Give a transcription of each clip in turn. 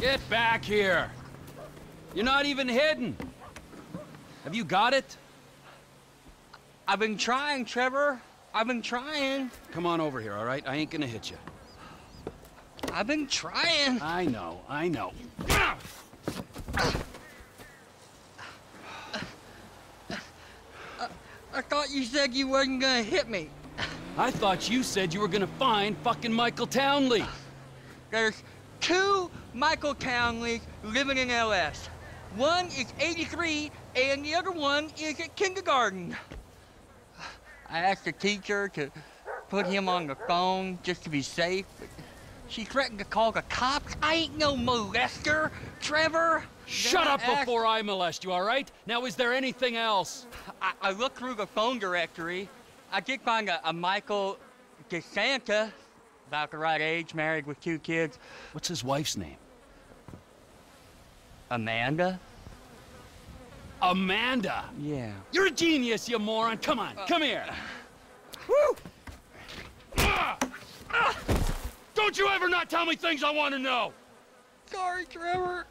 Get back here! You're not even hidden! Have you got it? I've been trying, Trevor. I've been trying. Come on over here, all right? I ain't gonna hit you. I've been trying. I know, I know. I thought you said you wasn't gonna hit me. I thought you said you were gonna find fucking Michael Townley. There's two Michael Townleys living in LS. One is 83, and the other one is at kindergarten. I asked the teacher to put him on the phone just to be safe. But she threatened to call the cops. I ain't no molester, Trevor. Shut up before I molest you, all right? Now, is there anything else? I looked through the phone directory. I did find a Michael DeSanta, about the right age, married with 2 kids. What's his wife's name? Amanda. Amanda? Yeah. You're a genius, you moron. Come on, come here. Woo! Don't you ever not tell me things I want to know! Sorry, Trevor.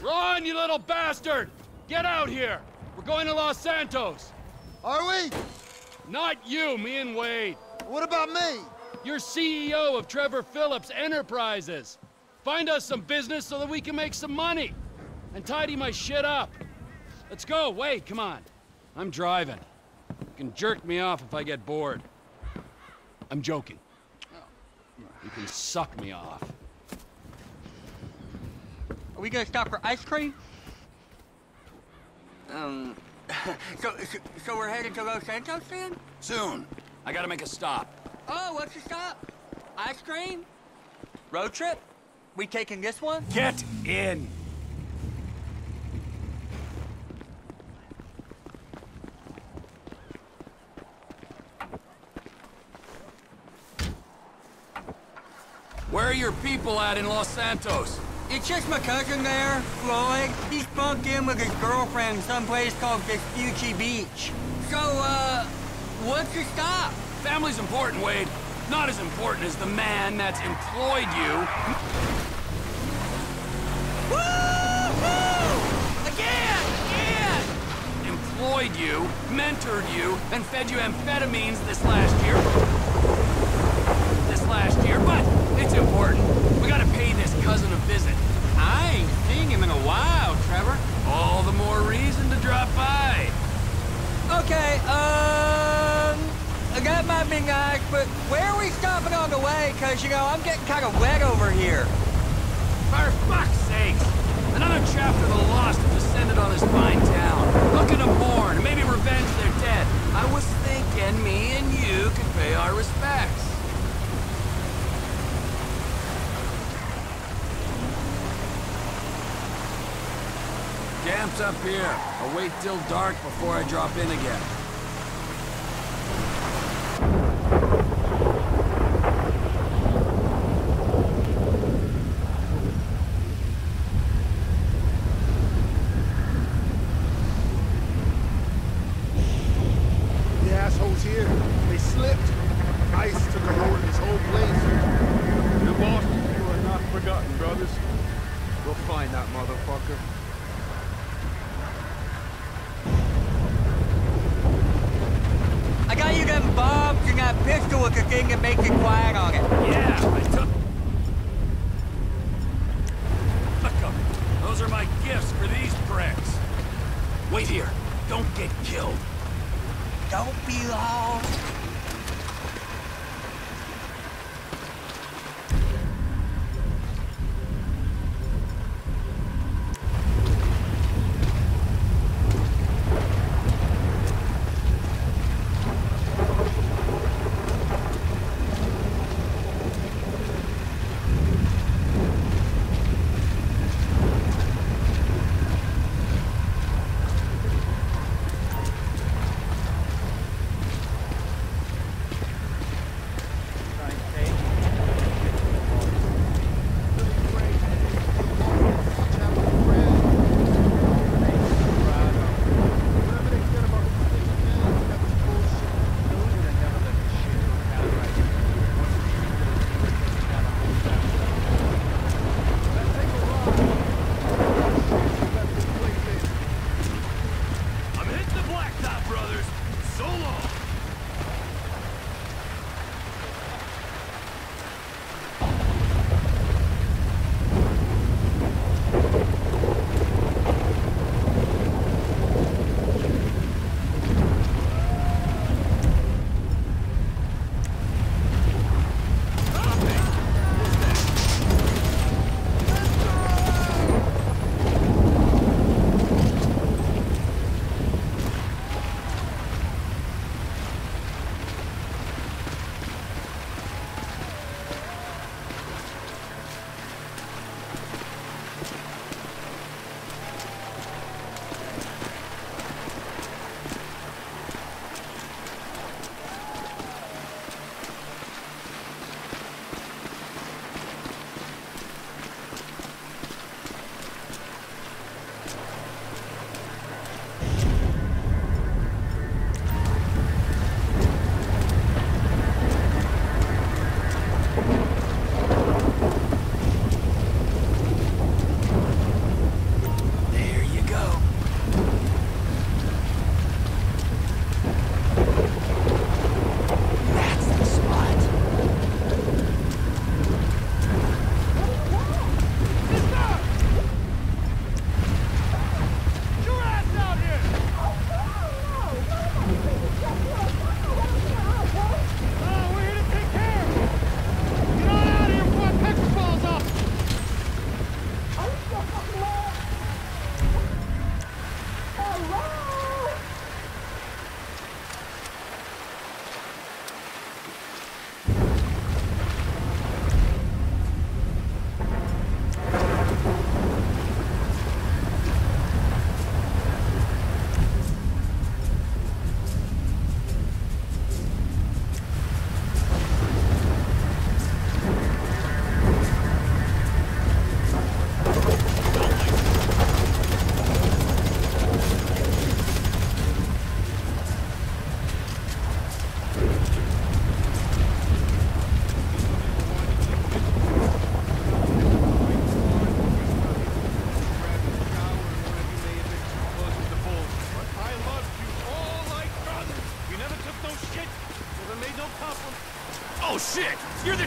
Ron, you little bastard! Get out here! We're going to Los Santos. Are we? Not you, me and Wade. What about me? You're CEO of Trevor Phillips Enterprises. Find us some business so that we can make some money. And tidy my shit up. Let's go, Wade, come on. I'm driving. You can jerk me off if I get bored. I'm joking. You can suck me off. Are we gonna stop for ice cream? So we're headed to Los Santos then? Soon. I gotta make a stop. Oh, what's the stop? Ice cream? Road trip? We taking this one? Get in! Where are your people at in Los Santos? It's just my cousin there, Floyd. He's bunked in with his girlfriend someplace called Vespucci Beach. So, what's your stop? Family's important, Wade. Not as important as the man that's employed you. Woo-hoo! Again! Again! Employed you, mentored you, and fed you amphetamines this last year. But... it's important. We gotta pay this cousin a visit. I ain't seen him in a while, Trevor. All the more reason to drop by. Okay, that might be nice, but where are we stopping on the way? Cause, you know, I'm getting kind of wet over here. For fuck's sake! Another chapter of the lost have descended on this fine town. Looking to mourn, and maybe revenge their dead. I was thinking me and you could pay our respects. Camp's up here. I'll wait till dark before I drop in again. The assholes here, they slipped. Ice took a hold of this whole place. Your boss, you are not forgotten, brothers. We'll find that motherfucker. You got a pistol with a thing and make it quiet on it. Yeah, I took... fuck up. Those are my gifts for these pricks. Wait here. Don't get killed. Don't be lost.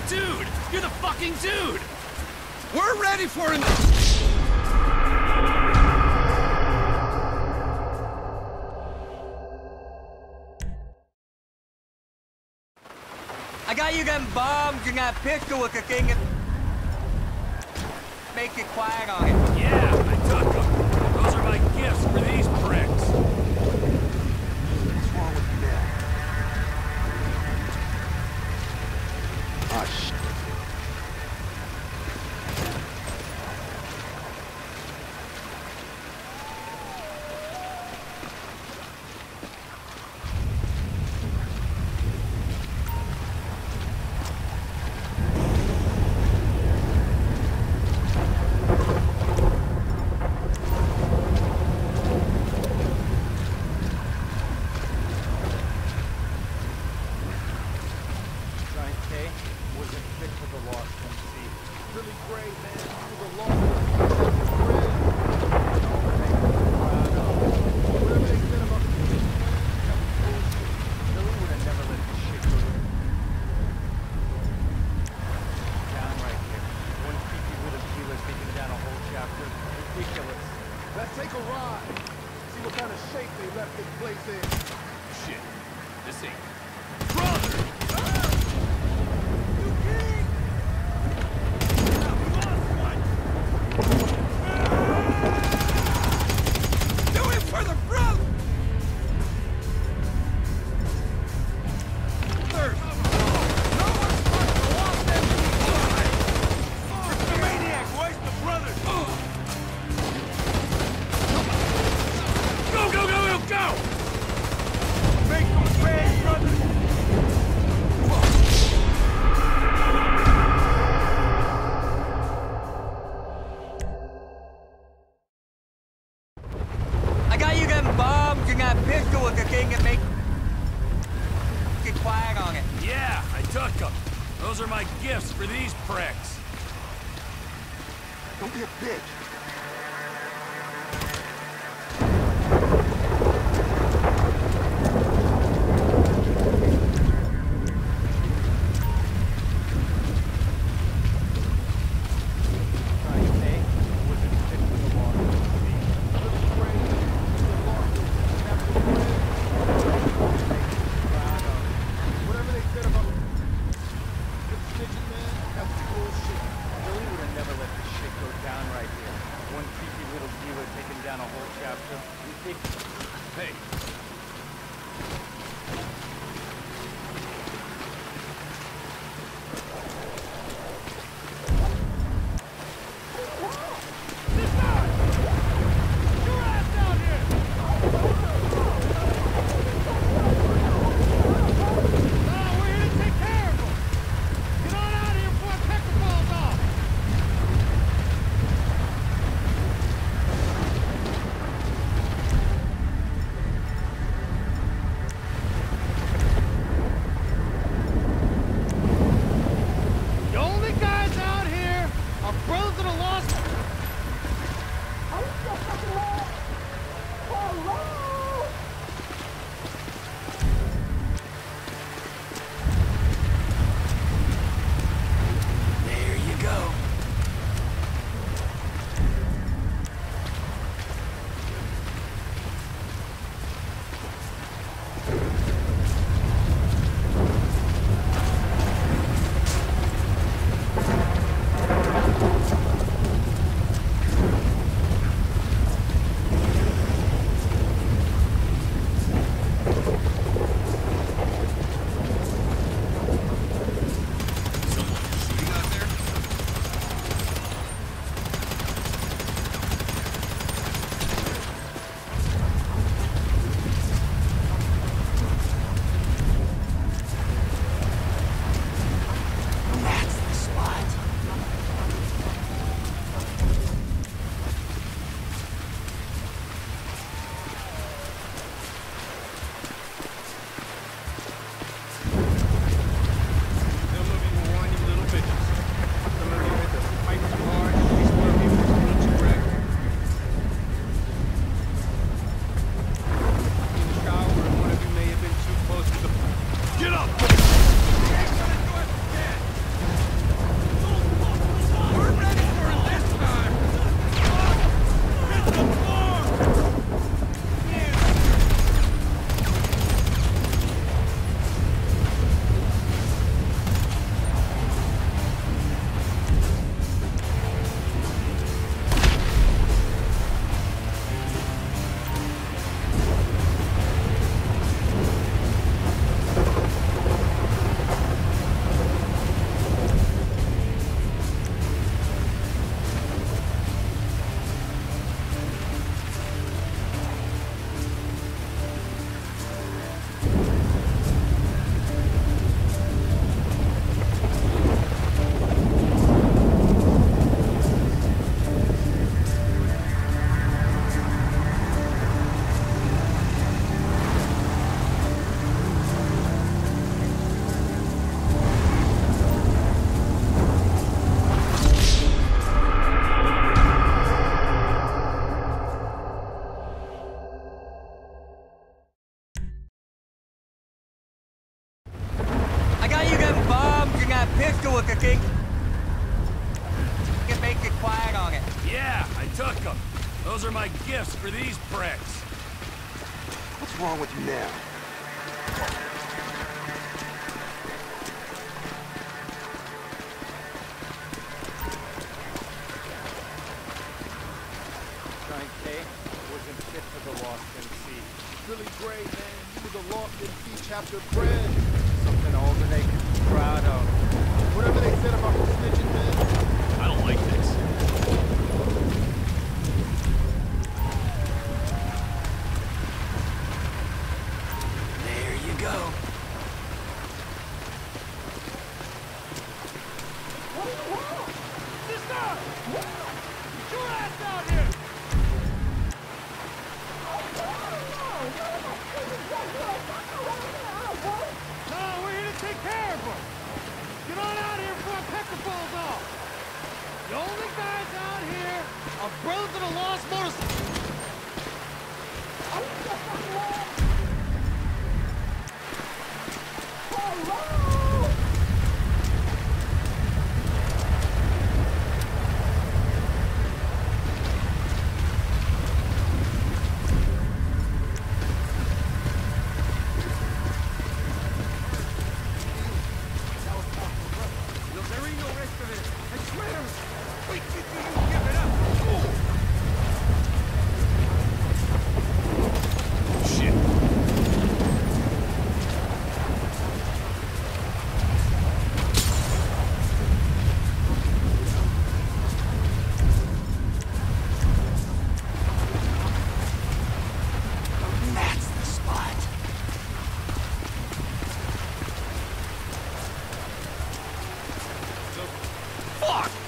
dude! You're the fucking dude! We're ready for him! I got you them bombs and that pistol with the thing that... Make it quiet on it. Yeah, I took them. Those are my gifts for these pricks. What's wrong with you now? Ah, shit. Yeah, I took them. Those are my gifts for these pricks. What's wrong with you now? Really great, man. You were the Lofton Beach chapter bread. Something all the naked proud of. Whatever they said about the snitching, man. I don't like this. There you go. What in the world? Sister! Get your ass down here! Get on out here before a pecker falls off! The only guys out here are brothers of the lost motorcycle!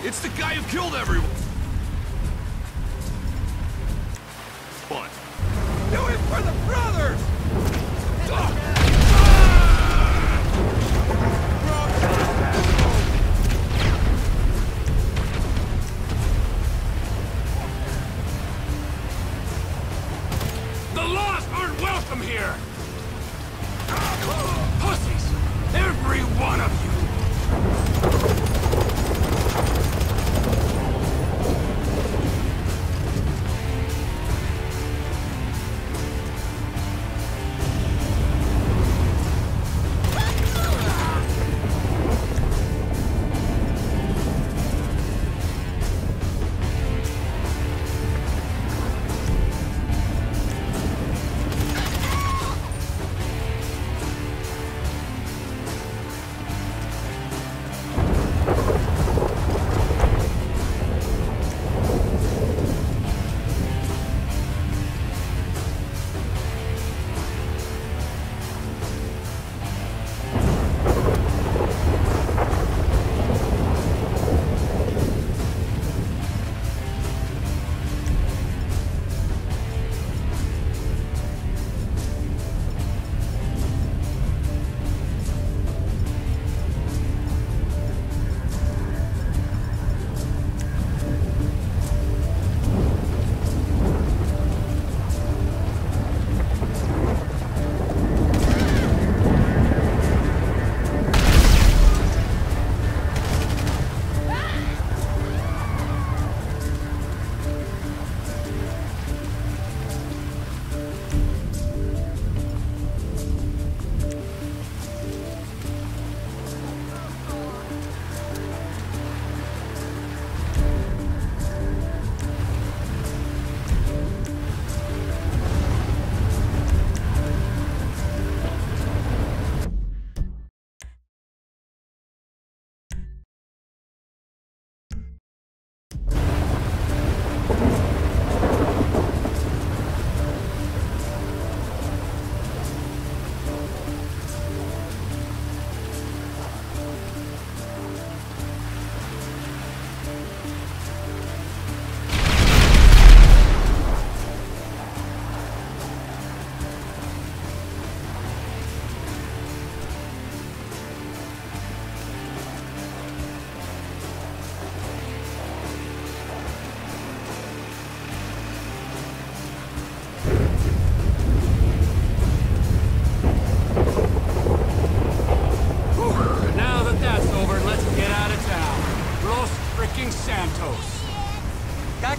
It's the guy who killed everyone! What? Do it for the brothers! The lost aren't welcome here! Pussies! Every one of you!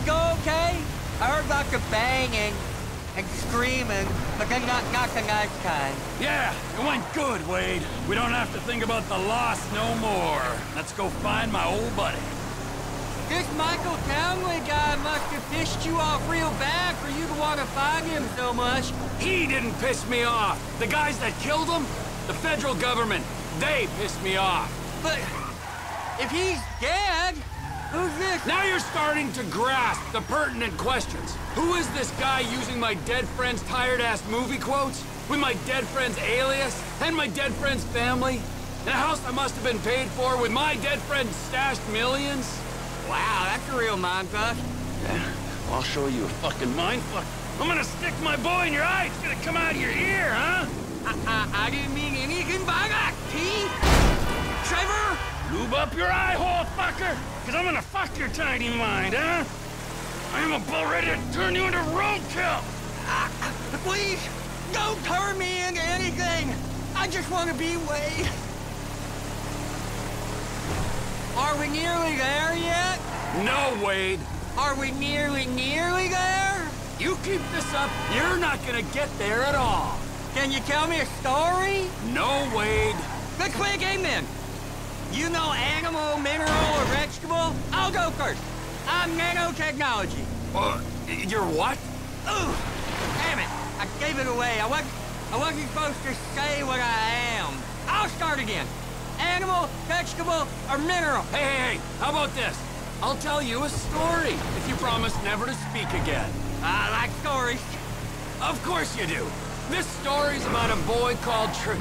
go okay? I heard lots of banging and screaming, but then not the nice kind. Yeah, it went good, Wade. We don't have to think about the loss no more. Let's go find my old buddy. This Michael Townley guy must have pissed you off real bad for you to want to find him so much. He didn't piss me off. The guys that killed him, the federal government, they pissed me off. But if he's dead, who's this? Now you're starting to grasp the pertinent questions. Who is this guy using my dead friend's tired-ass movie quotes? With my dead friend's alias? And my dead friend's family? In a house I must have been paid for with my dead friend's stashed millions? Wow, that's a real mindfuck. Yeah, I'll show you a fucking mindfuck. I'm gonna stick my boy in your eye. It's gonna come out of your ear, huh? I didn't mean anything by that, Pete. Trevor, lube up your eye hole, fucker, because I'm gonna fuck your tiny mind, huh? I am about ready to turn you into roadkill. Please, don't turn me into anything. I just want to be Wade. Are we nearly there yet? No, Wade. Are we nearly there? You keep this up, you're not gonna get there at all. Can you tell me a story? No, Wade. Let's play a game then. You know animal, mineral, or vegetable? I'll go first. I'm nanotechnology. You're what? Ooh, damn it. I gave it away. I wasn't supposed to say what I am. I'll start again. Animal, vegetable, or mineral? Hey, how about this? I'll tell you a story if you promise never to speak again. I like stories. Of course you do. This story's about a boy called Trisha.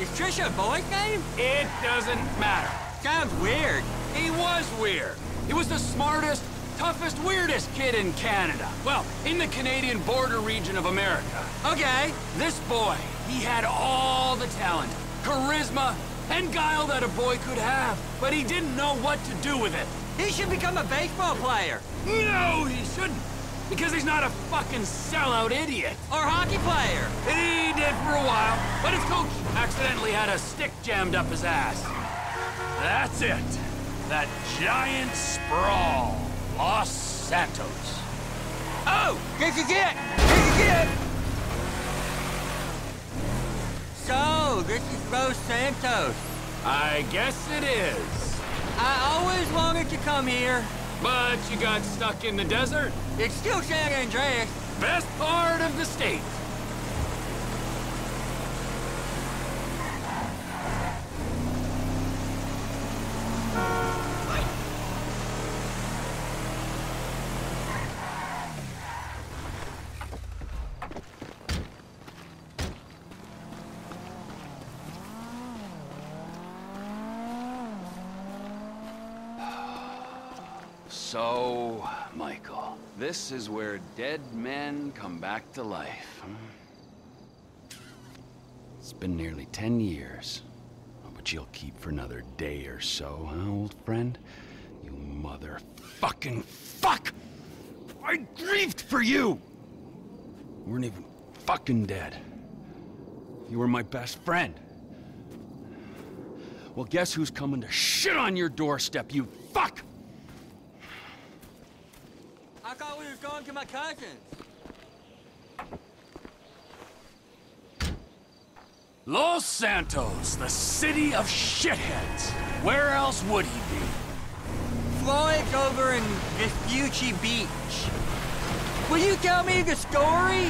Is Trisha a boy's name? It doesn't matter. Sounds weird. He was weird. He was the smartest, toughest, weirdest kid in Canada. Well, in the Canadian border region of America. Okay. This boy, he had all the talent, charisma, and guile that a boy could have, but he didn't know what to do with it. He should become a baseball player. No, he shouldn't, because he's not a fucking sellout idiot. Or hockey player. He did for a while, but his coach accidentally had a stick jammed up his ass. That's it. That giant sprawl. Los Santos. Oh, this is it. This is it. So, this is Los Santos. I guess it is. I always wanted to come here. But you got stuck in the desert. It's still San Andreas. Best part of the state. So, Michael, this is where dead men come back to life, huh? It's been nearly 10 years, but you'll keep for another day or so, huh, old friend? You motherfucking fuck! I grieved for you! You weren't even fucking dead. You were my best friend. Well, guess who's coming to shit on your doorstep, you fuck! I thought we were going to my cousin's. Los Santos, the city of shitheads. Where else would he be? Floyd's over in Vespucci Beach. Will you tell me the story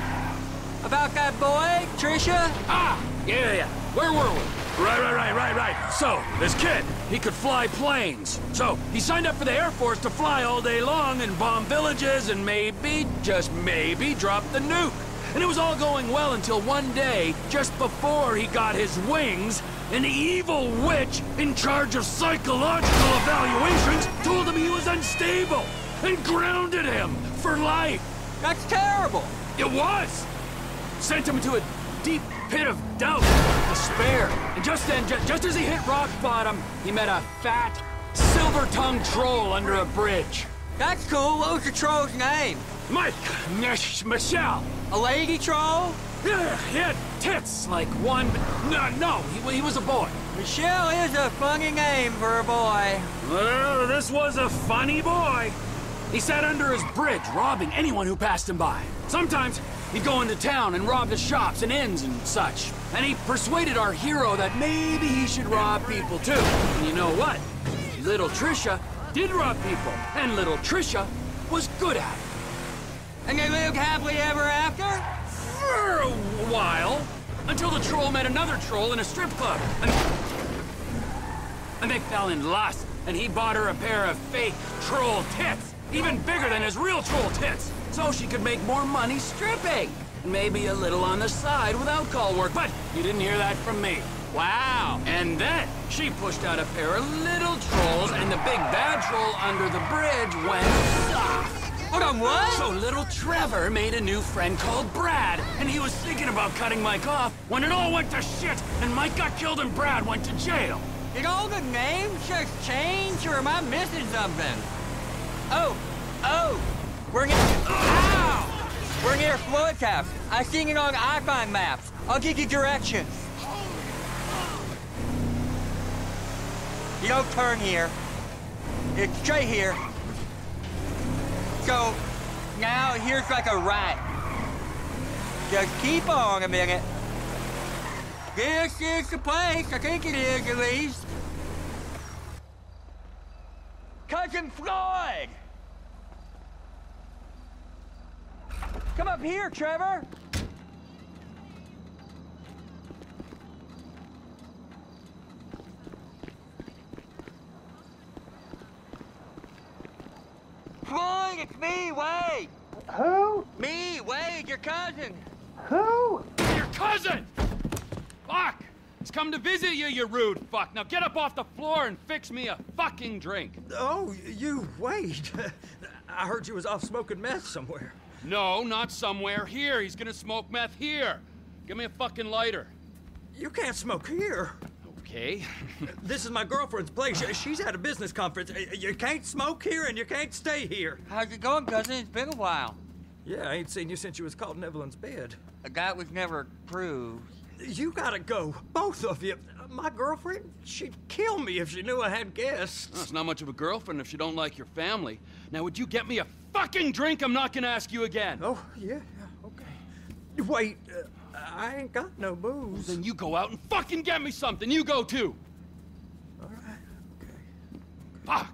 about that boy, Trisha? Ah, yeah. Where were we? Right. So, this kid, he could fly planes. So, he signed up for the Air Force to fly all day long and bomb villages and maybe, just maybe, drop the nuke. And it was all going well until one day, just before he got his wings, an evil witch in charge of psychological evaluations told him he was unstable and grounded him for life. That's terrible. It was. Sent him to a deep pit of doubt, despair, and just then, just as he hit rock bottom, he met a fat, silver-tongued troll under a bridge. That's cool. What was the troll's name? Mike. Michelle. A lady troll? Yeah, he had tits like one... No, he was a boy. Michelle is a funny name for a boy. Well, this was a funny boy. He sat under his bridge, robbing anyone who passed him by. Sometimes he'd go into town and rob the shops and inns and such. And he persuaded our hero that maybe he should rob people too. And you know what? Little Trisha did rob people, and little Trisha was good at it. And they lived happily ever after? For a while. Until the troll met another troll in a strip club. And they fell in lust, and he bought her a pair of fake troll tits. Even bigger than his real troll tits. So she could make more money stripping. And maybe a little on the side with alcohol work. But you didn't hear that from me. Wow. And then she pushed out a pair of little trolls, and the big bad troll under the bridge went soft. Hold on, what? So little Trevor made a new friend called Brad, and he was thinking about cutting Mike off when it all went to shit, and Mike got killed and Brad went to jail. Did all the names just change, or am I missing something? Oh, we're near... Ow! We're near Floyd's house. I seen it on iPhone maps. I'll give you directions. You don't turn here. It's straight here. So, now here's like a right. Just keep on a minute. This is the place, I think it is at least. Cousin Floyd! Come up here, Trevor! Floyd, it's me, Wade! Who? Me, Wade, your cousin! Who? Your cousin! Fuck! He's come to visit you, you rude fuck! Now get up off the floor and fix me a fucking drink! Oh, you, Wade! I heard you was off smoking meth somewhere. No, not somewhere. Here! He's gonna smoke meth here! Give me a fucking lighter. You can't smoke here! Okay. This is my girlfriend's place. She's at a business conference. You can't smoke here and you can't stay here. How's it going, cousin? It's been a while. Yeah, I ain't seen you since you was caught in Evelyn's bed. A guy was never proved. You gotta go. Both of you. My girlfriend? She'd kill me if she knew I had guests. Well, it's not much of a girlfriend if she don't like your family. Now, would you get me a fucking drink? I'm not gonna ask you again. Oh, yeah, okay. Wait. I ain't got no booze. Well, then you go out and fucking get me something. You go too. All right. Okay. Fuck.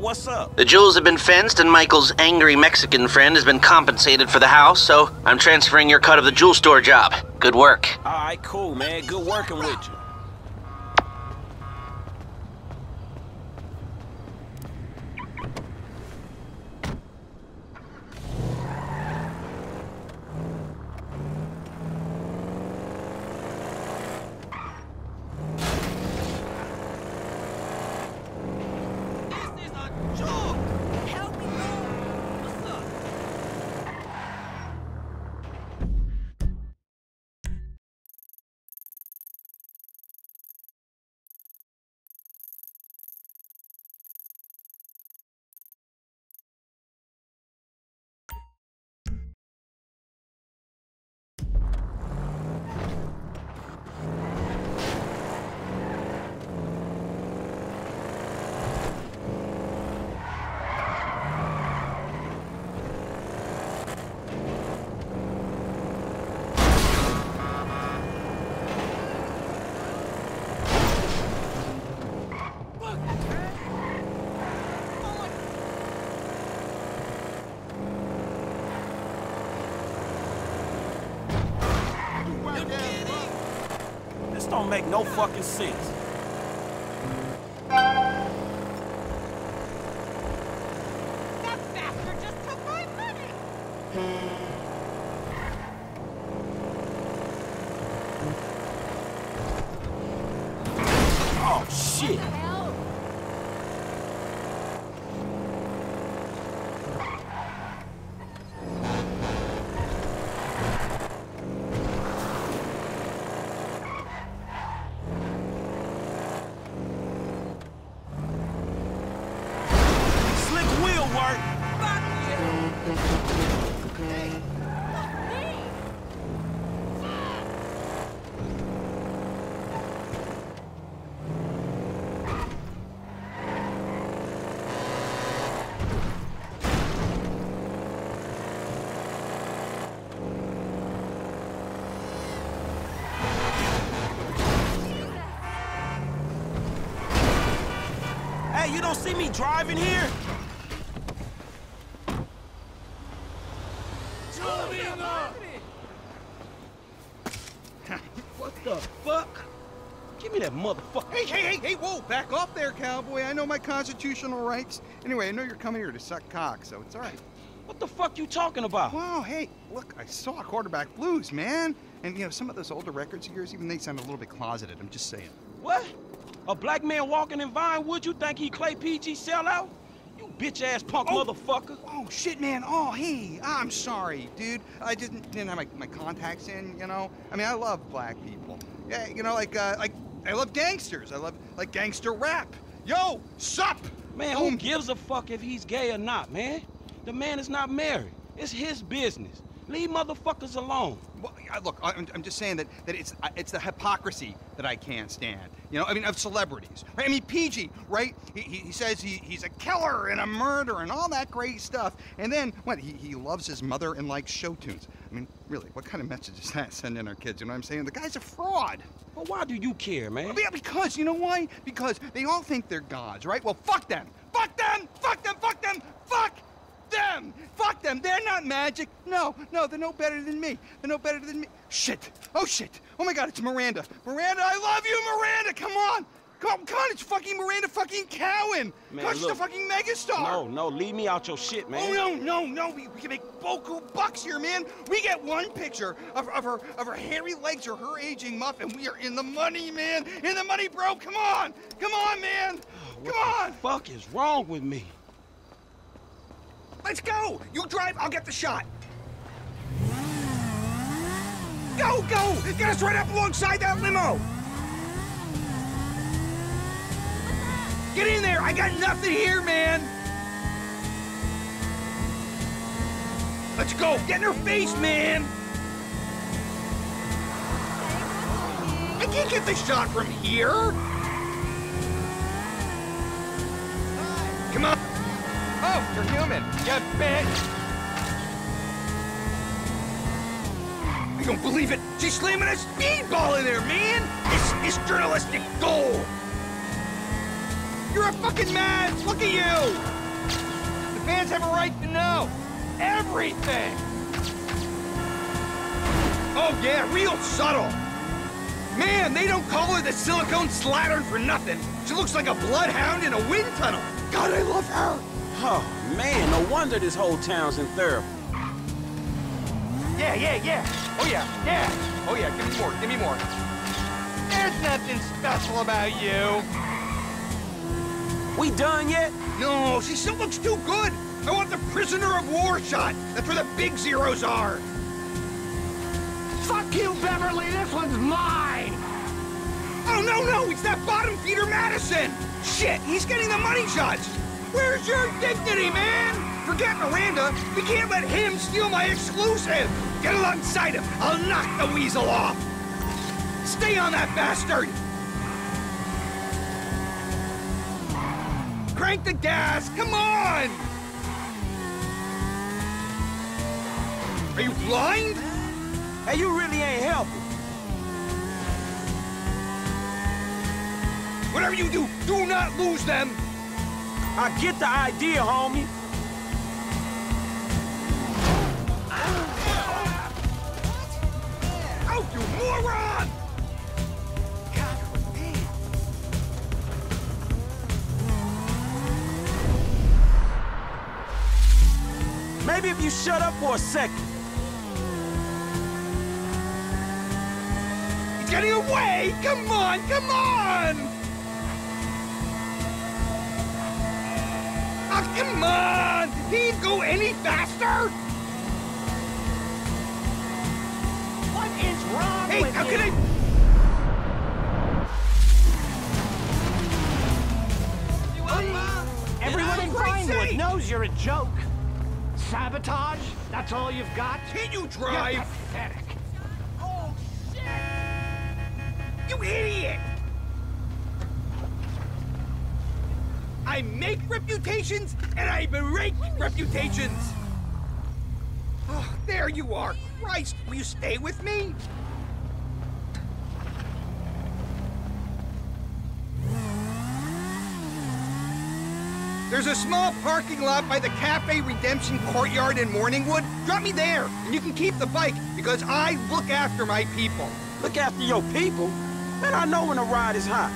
What's up? The jewels have been fenced, and Michael's angry Mexican friend has been compensated for the house, so I'm transferring your cut of the jewel store job. Good work. Alright, cool, man. Good working with you. don't make no fucking sense. You don't see me driving here? What the fuck? Give me that motherfucker. Hey, whoa, back off there, cowboy. I know my constitutional rights. Anyway, I know you're coming here to suck cock, so it's all right. What the fuck you talking about? Wow, hey, look, I saw Quarterback Blues, man. And, you know, some of those older records of yours, even they sound a little bit closeted, I'm just saying. What? A black man walking in Vinewood, you think he Clay PG sellout? You bitch-ass punk motherfucker. Oh, shit, man. Oh, hey, I'm sorry, dude. I didn't have my contacts in, you know? I mean, I love black people. Yeah, you know, like I love gangsters. I love, like, gangster rap. Yo, sup? Man, who gives a fuck if he's gay or not, man? The man is not married. It's his business. Leave motherfuckers alone. Well, look, I'm just saying that it's the hypocrisy that I can't stand. You know, I mean, of celebrities, right? I mean, PG, right? He says he's a killer and a murderer and all that great stuff. And then, what, he loves his mother and likes show tunes. I mean, really, what kind of message is that sending our kids? You know what I'm saying? The guy's a fraud. Well, why do you care, man? Well, yeah, because, you know why? Because they all think they're gods, right? Well, fuck them. Fuck them! Fuck them! Fuck them! Fuck them! Them! Fuck them! They're not magic! No, they're no better than me. They're no better than me. Shit! Oh, shit! Oh, my God, it's Miranda. Miranda, I love you, Miranda! Come on! Come on, it's fucking Miranda fucking Cowan! Man, God, she's a fucking megastar! No, leave me out your shit, man. Oh, no, we can make boku bucks here, man! We get one picture of her hairy legs or her aging muff, and we are in the money, man! In the money, bro! Come on! Come on, man! Come on! What the fuck is wrong with me? Let's go! You drive, I'll get the shot. Go, go! Get us right up alongside that limo! Get in there! I got nothing here, man! Let's go! Get in her face, man! I can't get the shot from here! Come on! Oh, you're human, you bitch! You don't believe it! She's slamming a speedball in there, man! This is journalistic gold! You're a fucking mad! Look at you! The fans have a right to know everything! Oh yeah, real subtle! Man, they don't call her the silicone slattern for nothing! She looks like a bloodhound in a wind tunnel! God, I love her! Oh, man, no wonder this whole town's in therapy. Yeah. Oh, yeah. Oh, yeah, give me more. There's nothing special about you. We done yet? No, she still looks too good. I want the prisoner of war shot. That's where the big zeros are. Fuck you, Beverly, this one's mine. Oh, no, it's that bottom feeder Madison. Shit, he's getting the money shots. Where's your dignity, man? Forget Miranda. We can't let him steal my exclusive. Get alongside him. I'll knock the weasel off. Stay on that bastard. Crank the gas. Come on. Are you blind? Hey, you really ain't helping. Whatever you do, do not lose them. I get the idea, homie. Oh, you moron! Maybe if you shut up for a second. It's getting away! Come on, come on! Oh, come on! Did he go any faster? What is wrong with you? Hey, how can I... Everyone in Vinewood knows you're a joke. Sabotage? That's all you've got? Can you drive? You're pathetic. Oh, shit! You idiot! I make reputations, and I berate reputations! Oh, there you are! Christ, will you stay with me? There's a small parking lot by the Cafe Redemption Courtyard in Morningwood. Drop me there, and you can keep the bike, because I look after my people. Look after your people? Man, I know when a ride is hot.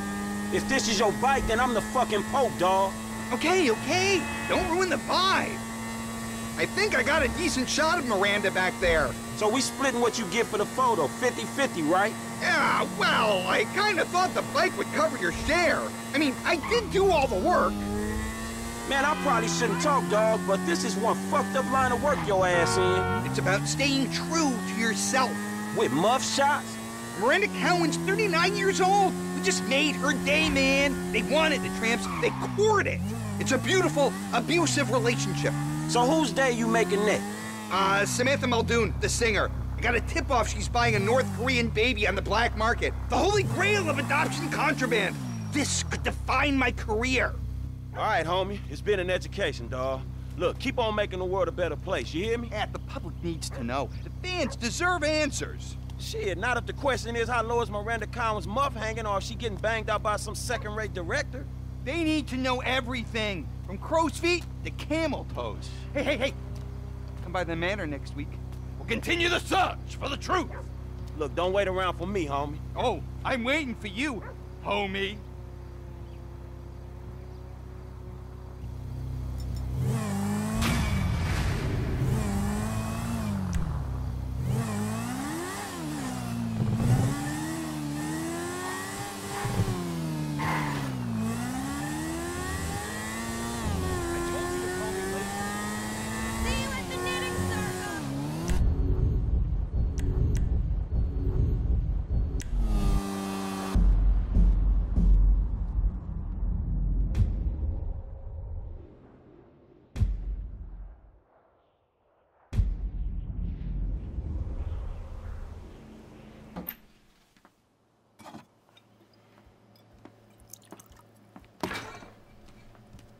If this is your bike, then I'm the fucking Pope, dawg. Okay, okay. Don't ruin the vibe. I think I got a decent shot of Miranda back there. So we splitting what you get for the photo, 50-50, right? Yeah, well, I kind of thought the bike would cover your share. I mean, I did do all the work. Man, I probably shouldn't talk, dog, but this is one fucked up line of work your ass in. It's about staying true to yourself. With muff shots? Miranda Cowan's 39 years old. We just made her day, man. They wanted the tramps. They courted it. It's a beautiful, abusive relationship. So whose day you making next? Samantha Muldoon, the singer. I got a tip-off she's buying a North Korean baby on the black market. The holy grail of adoption contraband. This could define my career. All right, homie. It's been an education, dawg. Look, keep on making the world a better place, you hear me? Yeah, the public needs to know. The fans deserve answers. Shit, not if the question is how low is Miranda Cowan's muff hanging or is she getting banged out by some second-rate director? They need to know everything, from crow's feet to camel toes. Hey, hey, hey! Come by the manor next week. We'll continue the search for the truth! Look, don't wait around for me, homie. Oh, I'm waiting for you, homie.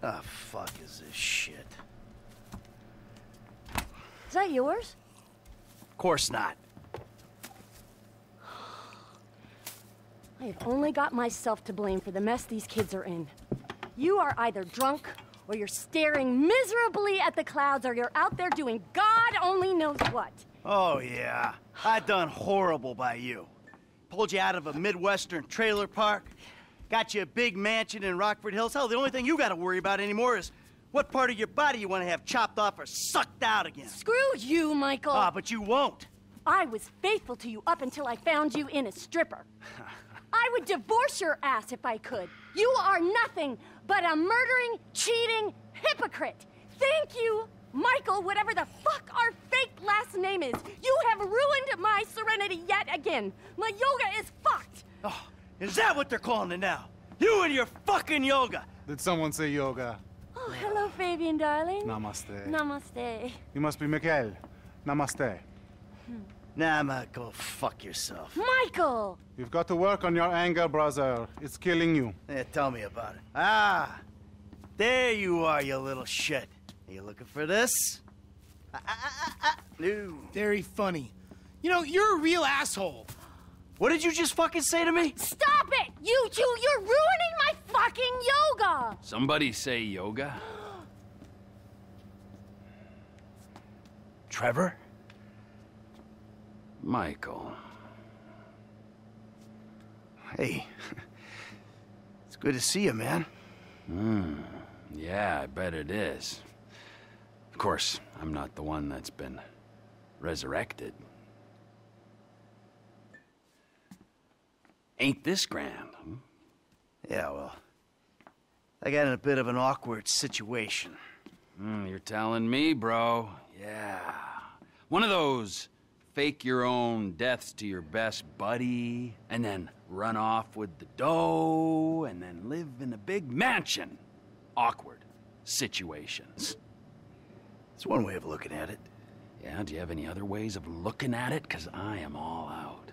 The fuck is this shit? Is that yours? Of course not. I have only got myself to blame for the mess these kids are in. You are either drunk, or you're staring miserably at the clouds, or you're out there doing God only knows what. Oh yeah, I done horrible by you. Pulled you out of a Midwestern trailer park. Got you a big mansion in Rockford Hills. Hell, the only thing you gotta worry about anymore is what part of your body you wanna have chopped off or sucked out again. Screw you, Michael. Ah, but you won't. I was faithful to you up until I found you in a stripper. I would divorce your ass if I could. You are nothing but a murdering, cheating hypocrite. Thank you, Michael, whatever the fuck our fake last name is. You have ruined my serenity yet again. My yoga is fucked. Oh. Is that what they're calling it now? You and your fucking yoga! Did someone say yoga? Oh, hello, Fabian, darling. Namaste. Namaste. You must be Michael. Namaste. Nah, man, go fuck yourself. Michael! You've got to work on your anger, brother. It's killing you. Yeah, tell me about it. Ah! There you are, you little shit. Are you looking for this? No. Very funny. You know, you're a real asshole. What did you just fucking say to me? Stop it! You two, you're ruining my fucking yoga! Somebody say yoga? Trevor? Michael. Hey. It's good to see you, man. Yeah, I bet it is. Of course, I'm not the one that's been resurrected. Ain't this grand, huh? Yeah, well, I got in a bit of an awkward situation. You're telling me, bro. Yeah. One of those fake your own deaths to your best buddy, and then run off with the dough, and then live in a big mansion. Awkward situations. It's one way of looking at it. Yeah, do you have any other ways of looking at it? Because I am all out.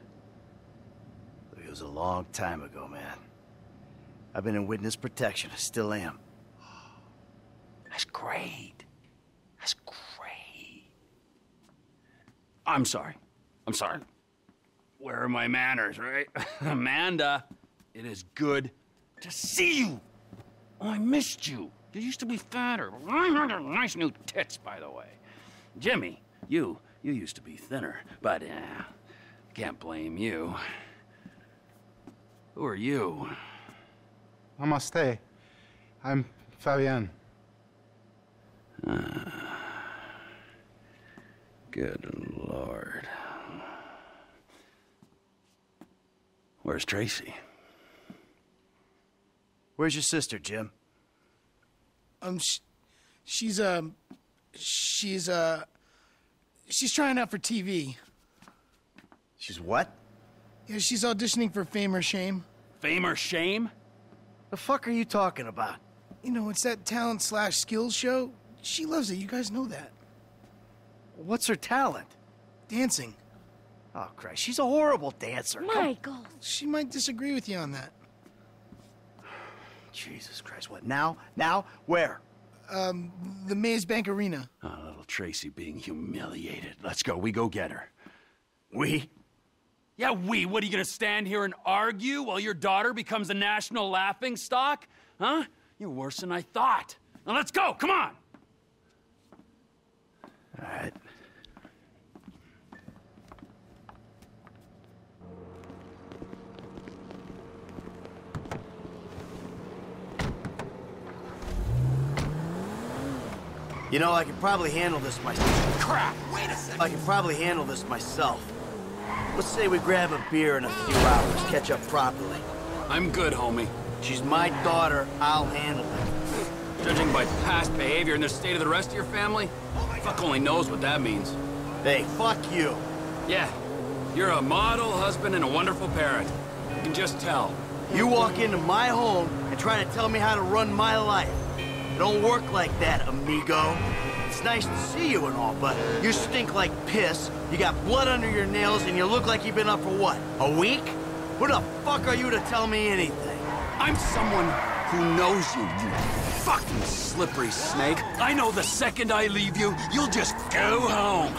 It was a long time ago, man. I've been in witness protection. I still am. That's great. That's great. I'm sorry. I'm sorry. Where are my manners, right? Amanda, it is good to see you. Oh, I missed you. You used to be fatter. Nice new tits, by the way. Jimmy, you used to be thinner, but can't blame you. Who are you? Namaste. I'm Fabian. Good Lord. Where's Tracy? Where's your sister, Jim? She's trying out for TV. She's what? Yeah, she's auditioning for Fame or Shame. Fame or Shame? The fuck are you talking about? You know, it's that talent/skills show. She loves it, you guys know that. What's her talent? Dancing. Oh, Christ, she's a horrible dancer. Michael! She might disagree with you on that. Jesus Christ, what, now? Now? Where? The Maze Bank Arena. Oh, little Tracy being humiliated. Let's go, we go get her. We? Yeah, we? What, are you gonna stand here and argue while your daughter becomes a national laughingstock? Huh? You're worse than I thought. Now let's go, come on! All right. You know, I can probably handle this myself. Crap! Wait a second! I can probably handle this myself. Let's say we grab a beer in a few hours, catch up properly. I'm good, homie. She's my daughter, I'll handle it. Judging by past behavior and the state of the rest of your family, fuck only knows what that means. Hey, fuck you. Yeah, you're a model husband and a wonderful parent. You can just tell. You walk into my home and try to tell me how to run my life. It don't work like that, amigo. It's nice to see you and all, but you stink like piss, you got blood under your nails, and you look like you've been up for what, a week? Who the fuck are you to tell me anything? I'm someone who knows you, you fucking slippery snake. I know the second I leave you, you'll just go home.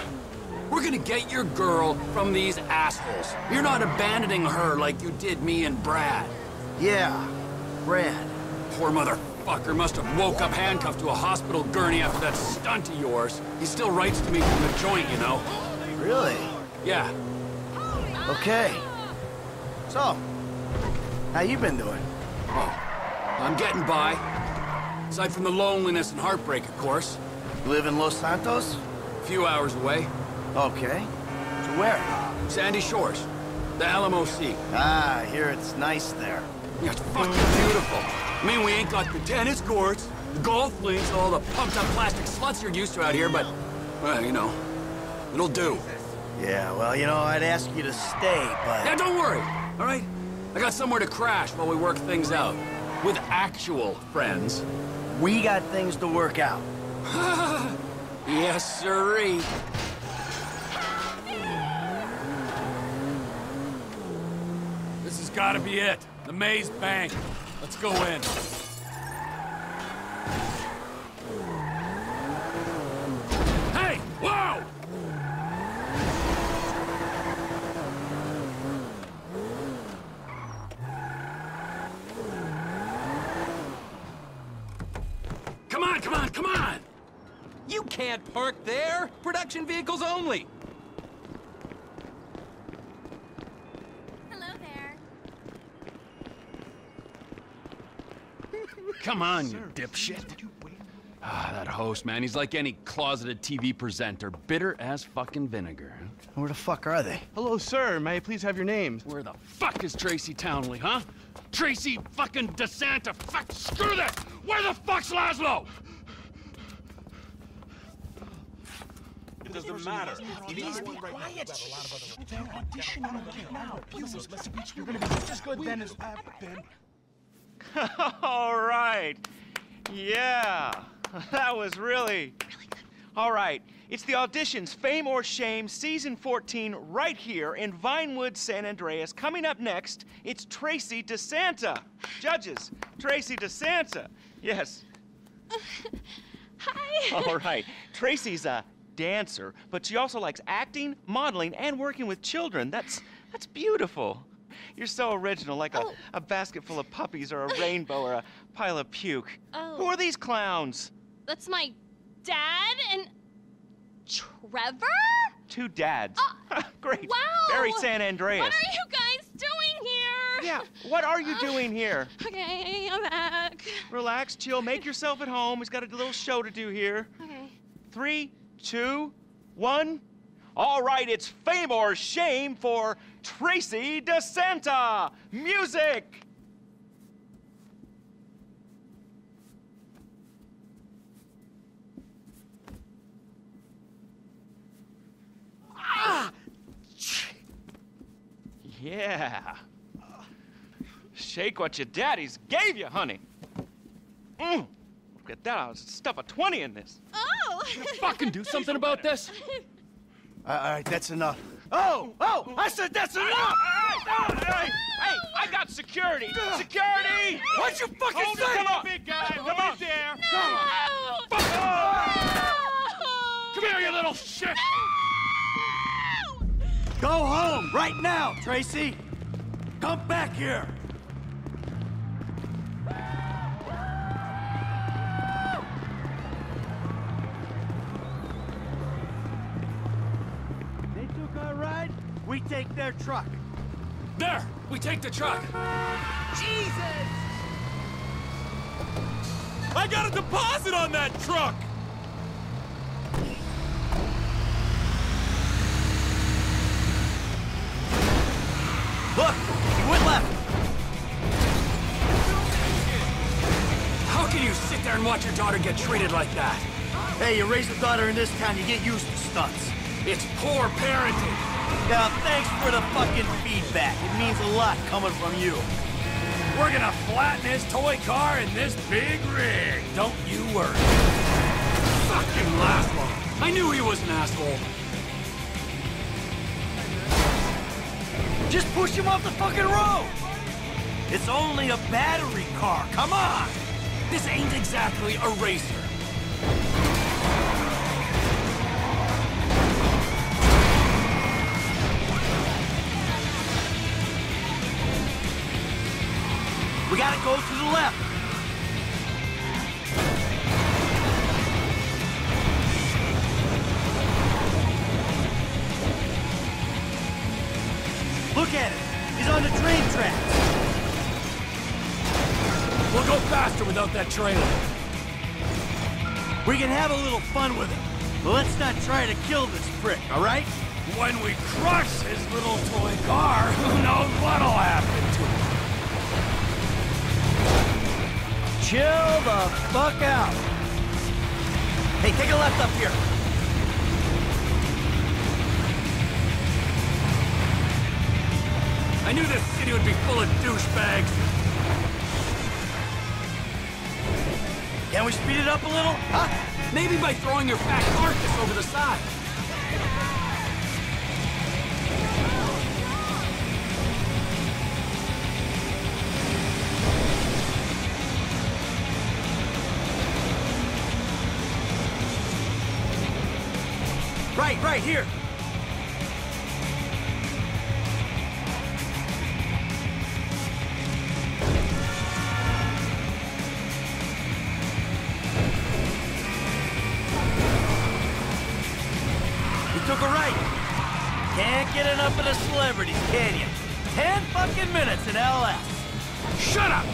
We're gonna get your girl from these assholes. You're not abandoning her like you did me and Brad. Yeah, Brad. Poor motherfucker. Fucker must have woke up handcuffed to a hospital gurney after that stunt of yours. He still writes to me from the joint, you know. Really? Yeah. Okay. So, how you been doing? Oh, I'm getting by. Aside from the loneliness and heartbreak, of course. You live in Los Santos? A few hours away. Okay. To where? Sandy Shores. The LMOC. Ah, here it's nice there. Yeah, it's fucking beautiful. I mean, we ain't got the tennis courts, the golf links, all the pumped-up plastic sluts you're used to out here, but, well, you know, it'll do. Yeah, well, you know, I'd ask you to stay, but... Yeah, don't worry, all right? I got somewhere to crash while we work things out. With actual friends. We got things to work out. Yes, sirree. This has got to be it. The Maze Bank. Let's go in. Hey! Whoa! Come on, come on, come on! You can't park there! Production vehicles only! Come on, you dipshit. Ah, that host, man. He's like any closeted TV presenter, bitter as fucking vinegar. Where the fuck are they? Hello, sir. May I please have your name? Where the fuck is Tracy Townley, huh? Tracy fucking DeSanta. Fuck, screw this! Where the fuck's Laszlo? It doesn't matter. Please be quiet. Shh. They're auditioning right now. You're gonna be just as good then as I've been. All right. Yeah. That was really good. All right. It's the auditions, Fame or Shame, Season 14, right here in Vinewood, San Andreas. Coming up next, it's Tracy DeSanta. Judges, Tracy DeSanta. Yes. Hi. All right. Tracy's a dancer, but she also likes acting, modeling, and working with children. That's beautiful. You're so original, like a basket full of puppies or a rainbow or a pile of puke. Oh. Who are these clowns? That's my dad and Trevor? Two dads. Great. Wow. Very San Andreas. What are you guys doing here? Yeah, what are you doing here? Okay, I'm back. Relax, chill, make yourself at home. He's got a little show to do here. Okay. 3, 2, 1. All right, it's Fame or Shame for Tracy DeSanta. Music! Ah! Yeah. Shake what your daddies gave you, honey. Mm. Look at that, I'll stuff a 20 in this. Oh! Can I fucking do something about this? All right, that's enough. Oh, I said that's enough! Hey, I got security! Security! What'd you fucking say? Come on, big guy! Come on! There! No! Come here, you little shit! No! Go home right now, Tracy! Come back here! We take their truck. There! We take the truck! Jesus! I got a deposit on that truck! Look! He went left! How can you sit there and watch your daughter get treated like that? Hey, you raise a daughter in this town, you get used to stunts. It's poor parenting! Now, thanks for the fucking feedback. It means a lot coming from you. We're gonna flatten his toy car in this big rig. Don't you worry. Fucking Laszlo. I knew he was an asshole. Just push him off the fucking road. It's only a battery car. Come on. This ain't exactly a racer. We gotta go to the left. Look at him. He's on the train tracks. We'll go faster without that trailer. We can have a little fun with him. But let's not try to kill this prick, all right? When we crush his little toy car, who knows what'll happen to him. Chill the fuck out. Hey, take a left up here. I knew this city would be full of douchebags. Can we speed it up a little? Huh? Maybe by throwing your fat carcass over the side. Right here. You took a right. Can't get enough of the celebrities, can you? 10 fucking minutes in LS. Shut up!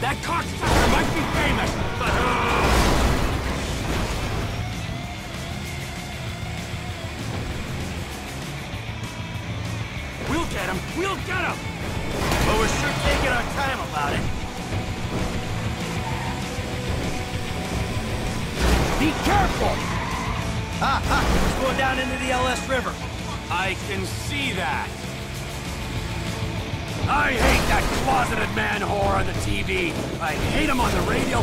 That cocksucker might be famous, but... at him, we'll get him! But we're sure taking our time about it. Be careful! Ha ha! Let's go down into the LS River. I can see that. I hate that closeted man whore on the TV. I hate him on the radio.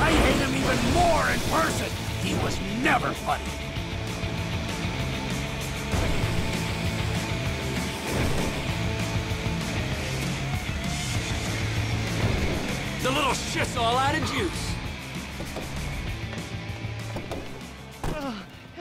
I hate him even more in person. He was never funny. The little shit's all out of juice.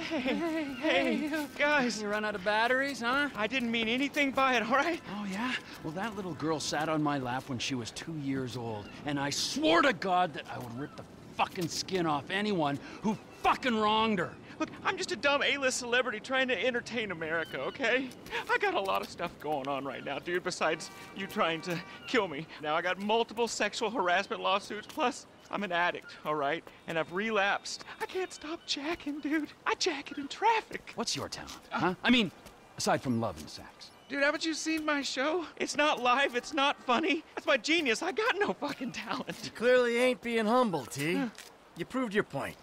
Hey, guys. You run out of batteries, huh? I didn't mean anything by it, all right? Oh, yeah? Well, that little girl sat on my lap when she was 2 years old, and I swore to God that I would rip the fucking skin off anyone who fucking wronged her. Look, I'm just a dumb A-list celebrity trying to entertain America, okay? I got a lot of stuff going on right now, dude, besides you trying to kill me. Now, I got multiple sexual harassment lawsuits, plus I'm an addict, all right? And I've relapsed. I can't stop jacking, dude. I jack it in traffic. What's your talent, huh? I mean, aside from love and sex. Dude, haven't you seen my show? It's not live, it's not funny. That's my genius. I got no fucking talent. You clearly ain't being humble, T. You proved your point.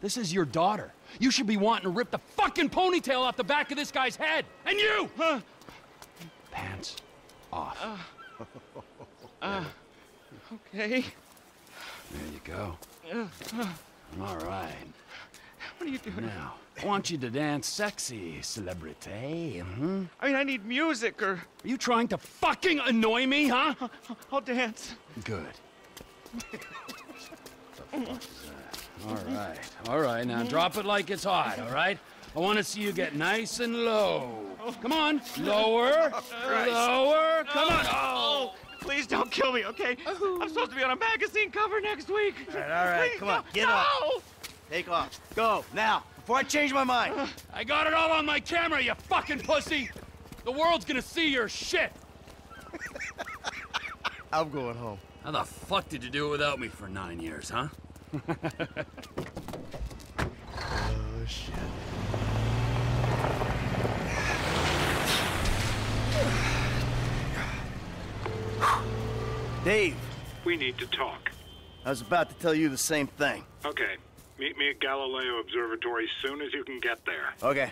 This is your daughter. You should be wanting to rip the fucking ponytail off the back of this guy's head. And you! Pants off. Okay. There you go. All right. What are you doing? Now, I want you to dance sexy, celebrity. I mean, I need music or... Are you trying to fucking annoy me, huh? I'll dance. Good. What the fuck is that? All right, now drop it like it's hot, all right? I want to see you get nice and low. Come on, lower, lower, come on. Oh. Please don't kill me, okay? I'm supposed to be on a magazine cover next week. All right, please, come on, get up. Take off, go, now, before I change my mind. I got it all on my camera, you fucking pussy. The world's gonna see your shit. I'm going home. How the fuck did you do it without me for 9 years, huh? Oh, shit. Dave. We need to talk. I was about to tell you the same thing. Okay. Meet me at Galileo Observatory as soon as you can get there. Okay.